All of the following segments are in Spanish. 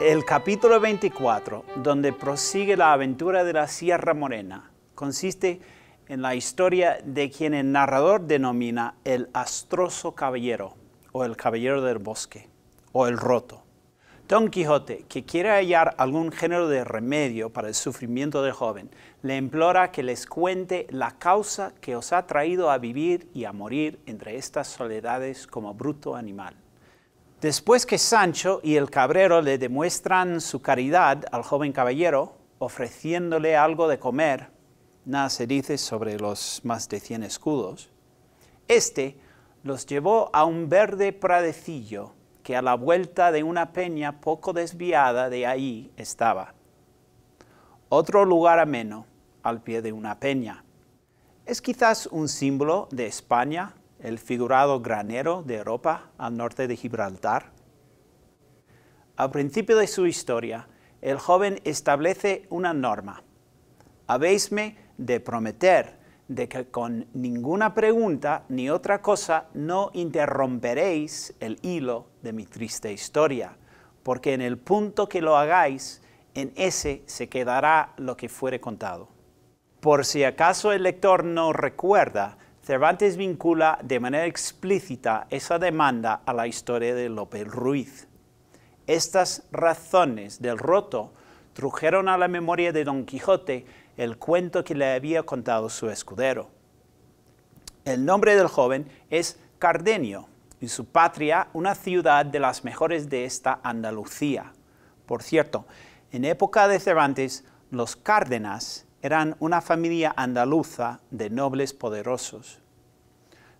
El capítulo 24, donde prosigue la aventura de la Sierra Morena, consiste en la historia de quien el narrador denomina el astroso caballero, o el caballero del bosque, o el roto. Don Quijote, que quiere hallar algún género de remedio para el sufrimiento del joven, le implora que les cuente la causa que os ha traído a vivir y a morir entre estas soledades como bruto animal. Después que Sancho y el cabrero le demuestran su caridad al joven caballero, ofreciéndole algo de comer, nada se dice sobre los más de 100 escudos, este los llevó a un verde pradecillo, que a la vuelta de una peña poco desviada de ahí estaba. Otro lugar ameno, al pie de una peña. Es quizás un símbolo de España, el figurado granero de Europa al norte de Gibraltar. Al principio de su historia, el joven establece una norma. Habéisme de prometer de que con ninguna pregunta ni otra cosa no interromperéis el hilo de mi triste historia, porque en el punto que lo hagáis, en ese se quedará lo que fuere contado. Por si acaso el lector no recuerda, Cervantes vincula de manera explícita esa demanda a la historia de López Ruiz. Estas razones del roto trujeron a la memoria de Don Quijote el cuento que le había contado su escudero. El nombre del joven es Cardenio, y su patria una ciudad de las mejores de esta Andalucía. Por cierto, en época de Cervantes, los Cárdenas eran una familia andaluza de nobles poderosos.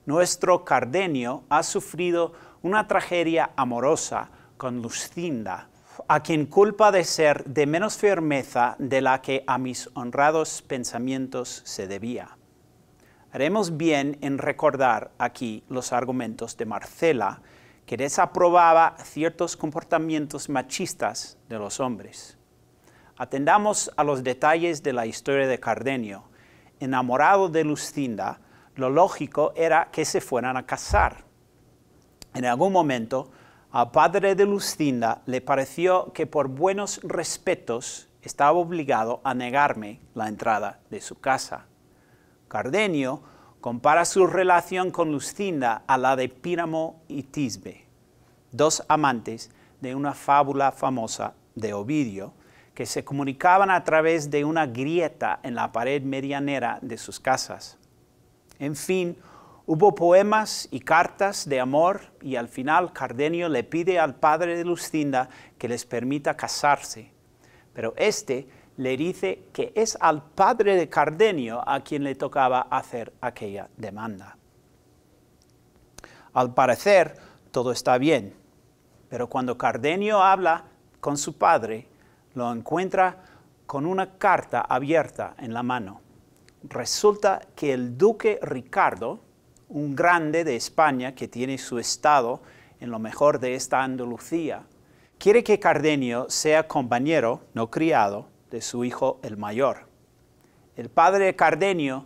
Nuestro Cardenio ha sufrido una tragedia amorosa con Luscinda, a quien culpa de ser de menos firmeza de la que a mis honrados pensamientos se debía. Haremos bien en recordar aquí los argumentos de Marcela, que desaprobaba ciertos comportamientos machistas de los hombres. Atendamos a los detalles de la historia de Cardenio. Enamorado de Luscinda, lo lógico era que se fueran a casar. En algún momento, al padre de Luscinda le pareció que por buenos respetos estaba obligado a negarme la entrada de su casa. Cardenio compara su relación con Luscinda a la de Píramo y Tisbe, dos amantes de una fábula famosa de Ovidio, que se comunicaban a través de una grieta en la pared medianera de sus casas. En fin, hubo poemas y cartas de amor, y al final Cardenio le pide al padre de Luscinda que les permita casarse. Pero este le dice que es al padre de Cardenio a quien le tocaba hacer aquella demanda. Al parecer, todo está bien, pero cuando Cardenio habla con su padre, lo encuentra con una carta abierta en la mano. Resulta que el duque Ricardo, un grande de España que tiene su estado en lo mejor de esta Andalucía, quiere que Cardenio sea compañero, no criado, de su hijo el mayor. El padre de Cardenio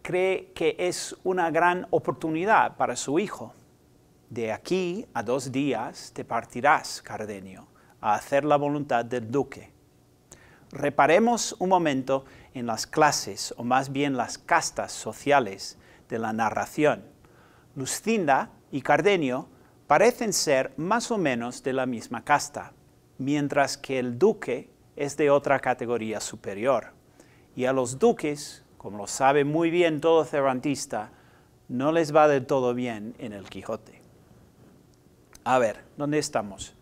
cree que es una gran oportunidad para su hijo. De aquí a 2 días te partirás, Cardenio, a hacer la voluntad del duque. Reparemos un momento en las clases, o más bien las castas sociales, de la narración. Luscinda y Cardenio parecen ser más o menos de la misma casta, mientras que el duque es de otra categoría superior. Y a los duques, como lo sabe muy bien todo cervantista, no les va del todo bien en el Quijote. A ver, ¿dónde estamos?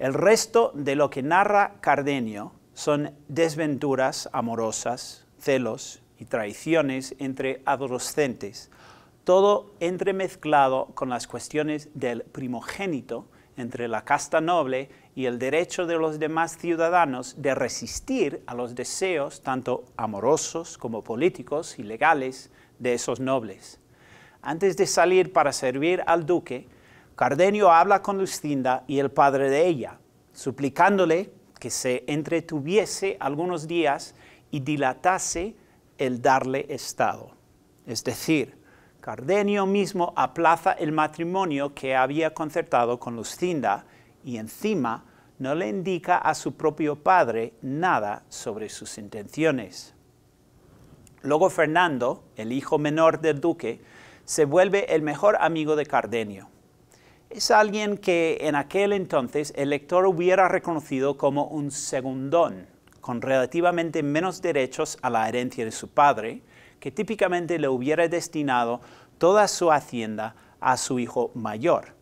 El resto de lo que narra Cardenio son desventuras amorosas, celos, y traiciones entre adolescentes, todo entremezclado con las cuestiones del primogénito entre la casta noble y el derecho de los demás ciudadanos de resistir a los deseos, tanto amorosos como políticos y legales, de esos nobles. Antes de salir para servir al duque, Cardenio habla con Luscinda y el padre de ella, suplicándole que se entretuviese algunos días y dilatase el darle estado. Es decir, Cardenio mismo aplaza el matrimonio que había concertado con Luscinda y encima no le indica a su propio padre nada sobre sus intenciones. Luego Fernando, el hijo menor del duque, se vuelve el mejor amigo de Cardenio. Es alguien que en aquel entonces el lector hubiera reconocido como un segundón, con relativamente menos derechos a la herencia de su padre, que típicamente le hubiera destinado toda su hacienda a su hijo mayor.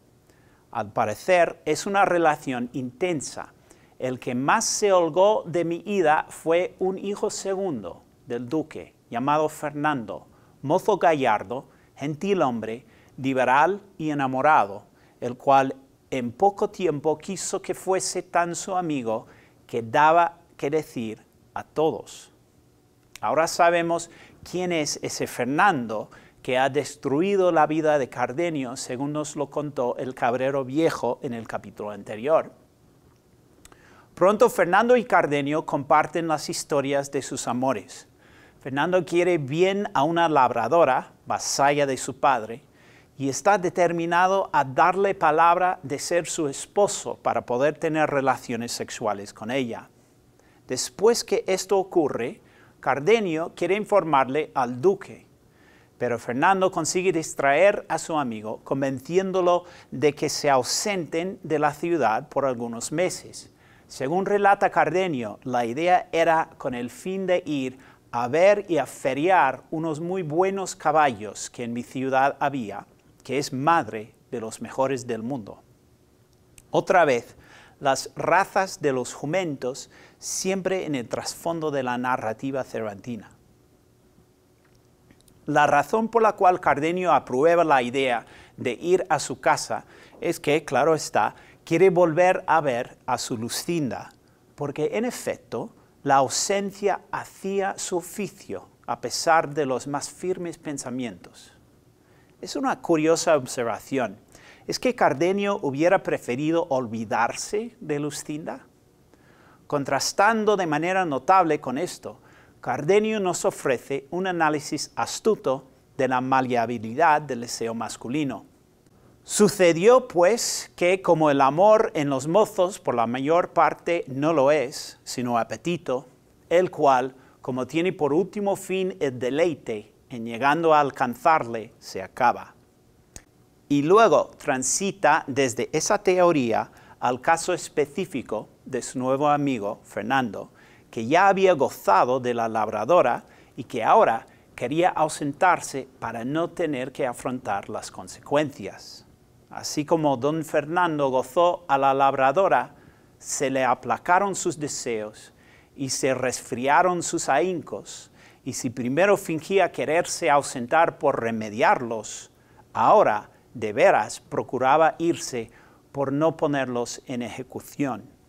Al parecer, es una relación intensa. El que más se holgó de mi ida fue un hijo segundo del duque, llamado Fernando, mozo gallardo, gentilhombre, liberal y enamorado, el cual en poco tiempo quiso que fuese tan su amigo que daba que decir a todos. Ahora sabemos quién es ese Fernando que ha destruido la vida de Cardenio, según nos lo contó el cabrero viejo en el capítulo anterior. Pronto Fernando y Cardenio comparten las historias de sus amores. Fernando quiere bien a una labradora, vasalla de su padre, y está determinado a darle palabra de ser su esposo para poder tener relaciones sexuales con ella. Después que esto ocurre, Cardenio quiere informarle al duque, pero Fernando consigue distraer a su amigo convenciéndolo de que se ausenten de la ciudad por algunos meses. Según relata Cardenio, la idea era con el fin de ir a ver y a feriar unos muy buenos caballos que en mi ciudad había, que es madre de los mejores del mundo. Otra vez, las razas de los jumentos siempre en el trasfondo de la narrativa cervantina. La razón por la cual Cardenio aprueba la idea de ir a su casa es que, claro está, quiere volver a ver a su Luscinda, porque en efecto, la ausencia hacía su oficio, a pesar de los más firmes pensamientos. Es una curiosa observación. ¿Es que Cardenio hubiera preferido olvidarse de Luscinda? Contrastando de manera notable con esto, Cardenio nos ofrece un análisis astuto de la maleabilidad del deseo masculino. Sucedió, pues, que como el amor en los mozos por la mayor parte no lo es, sino apetito, el cual, como tiene por último fin el deleite, en llegando a alcanzarle, se acaba. Y luego transita desde esa teoría al caso específico de su nuevo amigo, Fernando, que ya había gozado de la labradora y que ahora quería ausentarse para no tener que afrontar las consecuencias. Así como don Fernando gozó a la labradora, se le aplacaron sus deseos y se resfriaron sus ahíncos, y si primero fingía quererse ausentar por remediarlos, ahora de veras procuraba irse por no ponerlos en ejecución.